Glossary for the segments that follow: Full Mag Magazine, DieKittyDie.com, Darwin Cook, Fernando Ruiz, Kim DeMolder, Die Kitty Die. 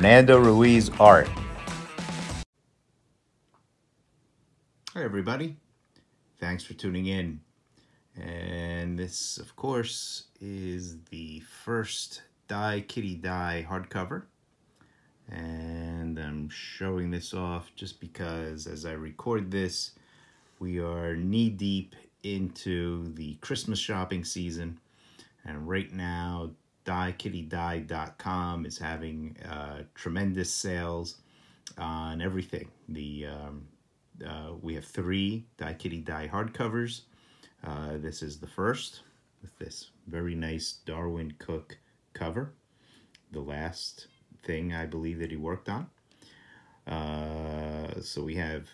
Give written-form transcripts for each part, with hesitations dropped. Fernando Ruiz art. Hi everybody, thanks for tuning in. And this, of course, is the first Die Kitty Die hardcover. And I'm showing this off just because as I record this, we are knee-deep into the Christmas shopping season. And right now, DieKittyDie.com is having tremendous sales on everything. We have three Die Kitty Die hardcovers. This is the first with this very nice Darwin Cook cover. The last thing I believe that he worked on. So we have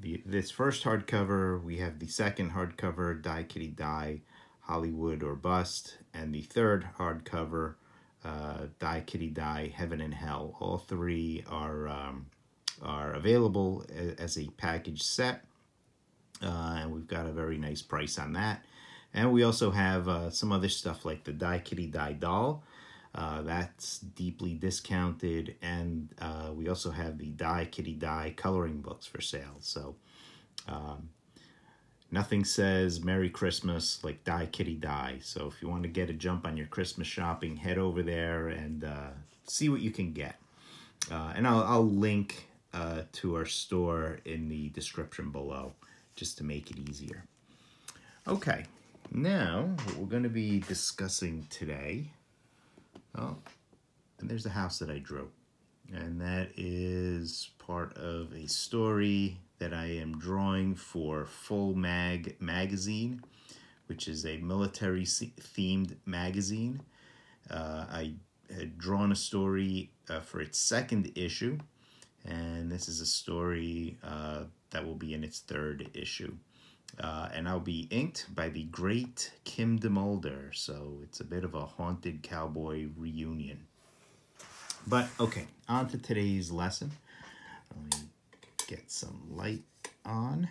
this first hardcover. We have the second hardcover, Die Kitty Die, Hollywood or Bust, and the third hardcover, Die Kitty Die, Heaven and Hell. All three are available as a package set, and we've got a very nice price on that. And we also have some other stuff like the Die Kitty Die doll. That's deeply discounted, and we also have the Die Kitty Die coloring books for sale. So nothing says Merry Christmas like Die Kitty Die. So if you want to get a jump on your Christmas shopping, head over there and see what you can get. And I'll link to our store in the description below just to make it easier. Okay, now what we're going to be discussing today. Oh, and there's the house that I drew. And that is part of a story that I am drawing for Full Mag Magazine, which is a military-themed magazine. I had drawn a story for its second issue, and this is a story that will be in its third issue. And I'll be inked by the great Kim DeMolder, so it's a bit of a haunted cowboy reunion. But, okay, on to today's lesson. Let me get some light on.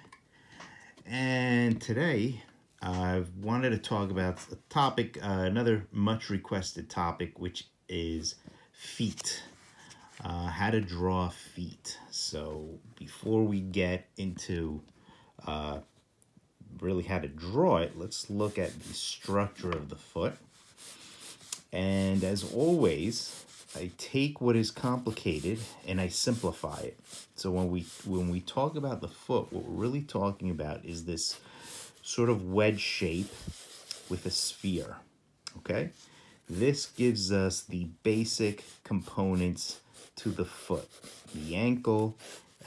And today, I wanted to talk about a topic, another much-requested topic, which is feet. How to draw feet. So, before we get into really how to draw it, let's look at the structure of the foot. And as always, I take what is complicated and I simplify it. So when we talk about the foot, what we're really talking about is this sort of wedge shape with a sphere, okay? This gives us the basic components to the foot, the ankle,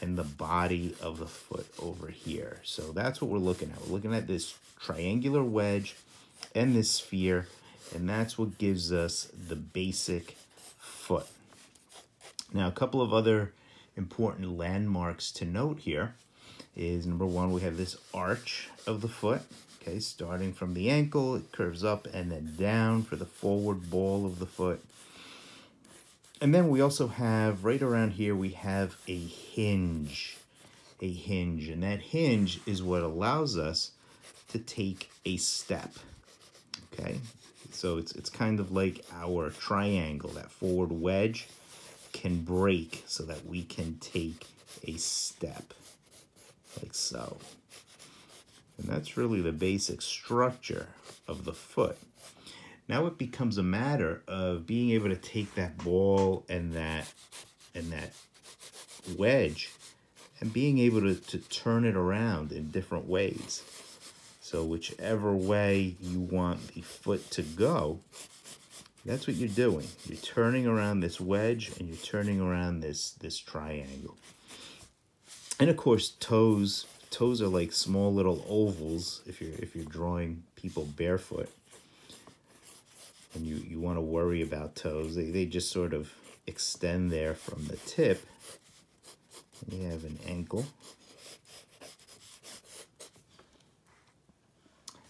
and the body of the foot over here. So that's what we're looking at. We're looking at this triangular wedge and this sphere, and that's what gives us the basic foot. Now, a couple of other important landmarks to note here is, number one, we have this arch of the foot, okay? Starting from the ankle, it curves up and then down for the forward ball of the foot. And then we also have, right around here, we have a hinge. A hinge, and that hinge is what allows us to take a step, okay? So it's kind of like our triangle. That forward wedge can break so that we can take a step, like so. And that's really the basic structure of the foot. Now it becomes a matter of being able to take that ball and that wedge and being able to turn it around in different ways. So whichever way you want the foot to go, that's what you're doing. You're turning around this wedge and you're turning around this triangle. And of course, toes. Toes are like small little ovals if you're drawing people barefoot. And you want to worry about toes. They just sort of extend there from the tip. And you have an ankle.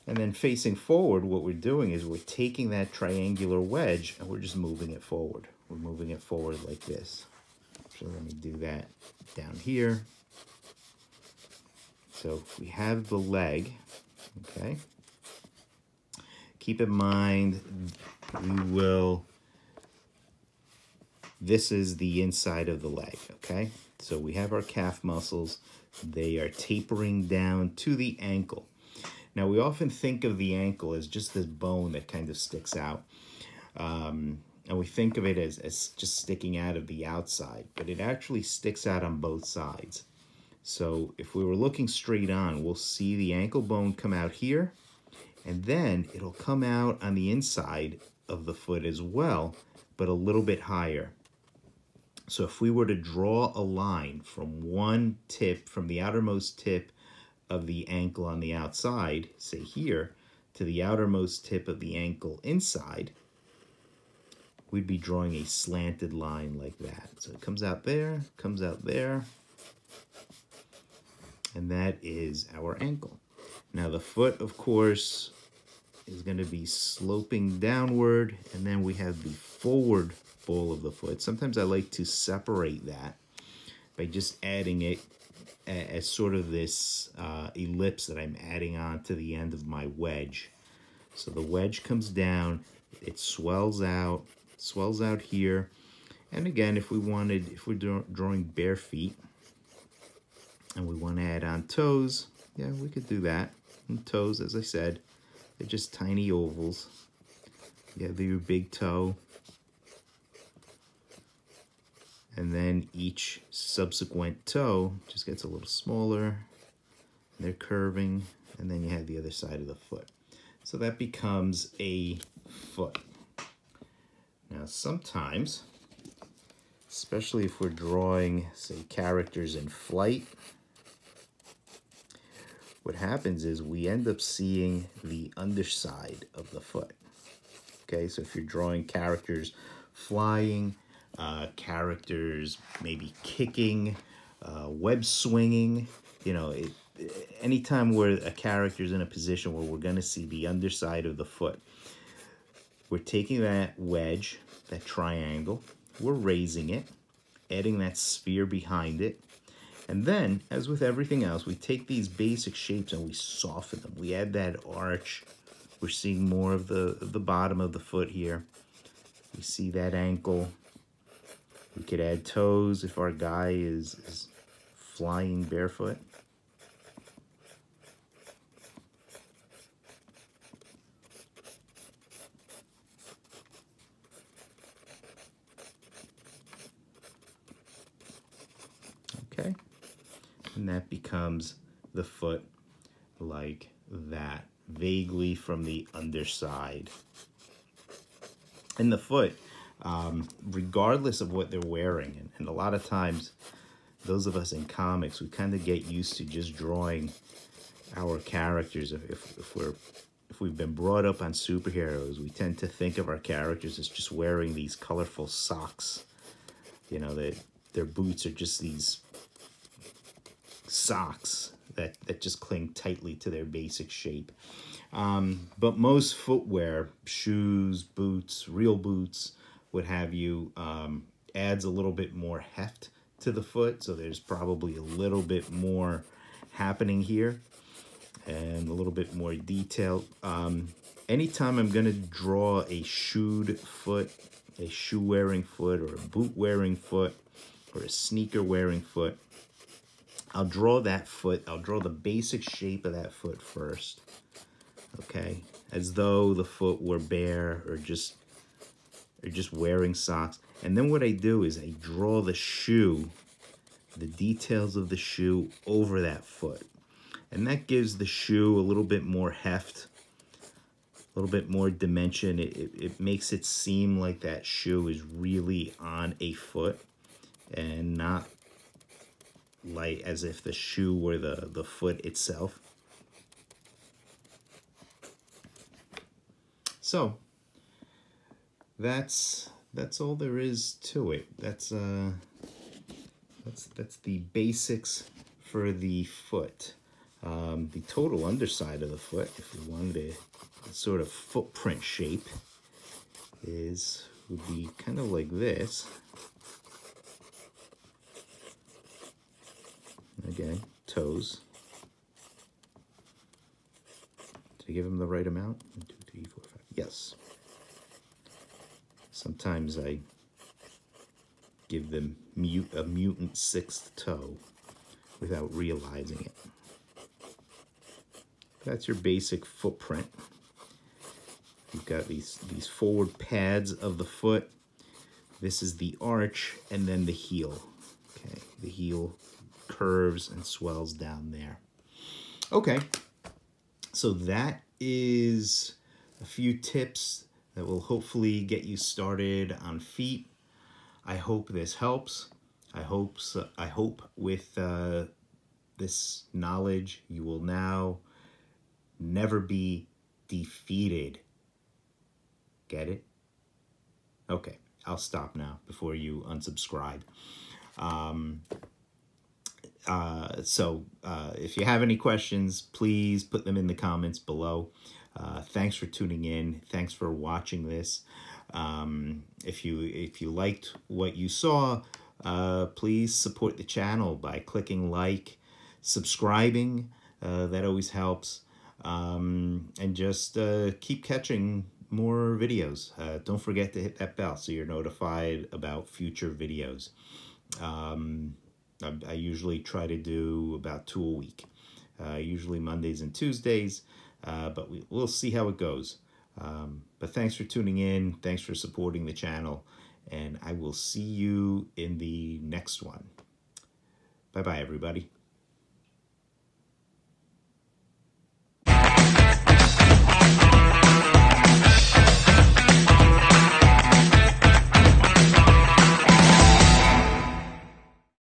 And then facing forward, what we're doing is we're taking that triangular wedge and we're just moving it forward. We're moving it forward like this. So let me do that down here. So we have the leg, okay? Keep in mind, we will This is the inside of the leg, okay? So we have our calf muscles. They are tapering down to the ankle. Now, we often think of the ankle as just this bone that kind of sticks out. And we think of it as just sticking out of the outside, but it actually sticks out on both sides. So if we were looking straight on, we'll see the ankle bone come out here, and then it'll come out on the inside of the foot as well, but a little bit higher. So if we were to draw a line from one tip, from the outermost tip of the ankle on the outside, say here, to the outermost tip of the ankle inside, we'd be drawing a slanted line like that. So it comes out there, and that is our ankle. Now the foot, of course, is going to be sloping downward, and then we have the forward ball of the foot. Sometimes I like to separate that by just adding it as sort of this ellipse that I'm adding on to the end of my wedge. So the wedge comes down, it swells out here. And again, if we wanted, if we're drawing bare feet and we want to add on toes, yeah, we could do that. And toes, as I said, they're just tiny ovals. You have your big toe. And then each subsequent toe just gets a little smaller. They're curving, and then you have the other side of the foot. So that becomes a foot. Now sometimes, especially if we're drawing, say, characters in flight, what happens is we end up seeing the underside of the foot. Okay, so if you're drawing characters flying, characters maybe kicking, web swinging, you know, anytime where a character's in a position where we're going to see the underside of the foot, we're taking that wedge, that triangle, we're raising it, adding that sphere behind it, and then, as with everything else, we take these basic shapes and we soften them. We add that arch. We're seeing more of the bottom of the foot here. We see that ankle. We could add toes if our guy is flying barefoot. Okay, and that becomes the foot like that, vaguely from the underside. And the foot, regardless of what they're wearing, and a lot of times those of us in comics, we kind of get used to just drawing our characters. If we've been brought up on superheroes, we tend to think of our characters as just wearing these colorful socks. You know, that their boots are just these socks that just cling tightly to their basic shape. But most footwear, shoes, boots, real boots, what have you, adds a little bit more heft to the foot, so there's probably a little bit more happening here and a little bit more detail. Anytime I'm going to draw a shoed foot, a shoe-wearing foot, or a boot-wearing foot, or a sneaker-wearing foot, I'll draw that foot, I'll draw the basic shape of that foot first, okay? As though the foot were bare or just wearing socks. And then what I do is I draw the shoe, the details of the shoe over that foot. And that gives the shoe a little bit more heft, a little bit more dimension. It makes it seem like that shoe is really on a foot and not like as if the shoe were the foot itself. So that's all there is to it. That's the basics for the foot. The total underside of the foot, if we wanted a sort of footprint shape, would be kind of like this. Again, toes. Did I give them the right amount? 1, 2, 3, 4, 5. Yes. Sometimes I give them a mutant sixth toe without realizing it. That's your basic footprint. You've got these forward pads of the foot. This is the arch, and then the heel. Okay, the heel curves and swells down there. Okay, so that is a few tips that will hopefully get you started on feet. I hope this helps. I hope with this knowledge you will now never be defeated. Get it? Okay, I'll stop now before you unsubscribe. If you have any questions, please put them in the comments below. Thanks for tuning in. Thanks for watching this. If you liked what you saw, please support the channel by clicking like, subscribing. That always helps. And just keep catching more videos. Don't forget to hit that bell so you're notified about future videos. I usually try to do about 2 a week, usually Mondays and Tuesdays, but we'll see how it goes. But thanks for tuning in. Thanks for supporting the channel. And I will see you in the next one. Bye-bye, everybody.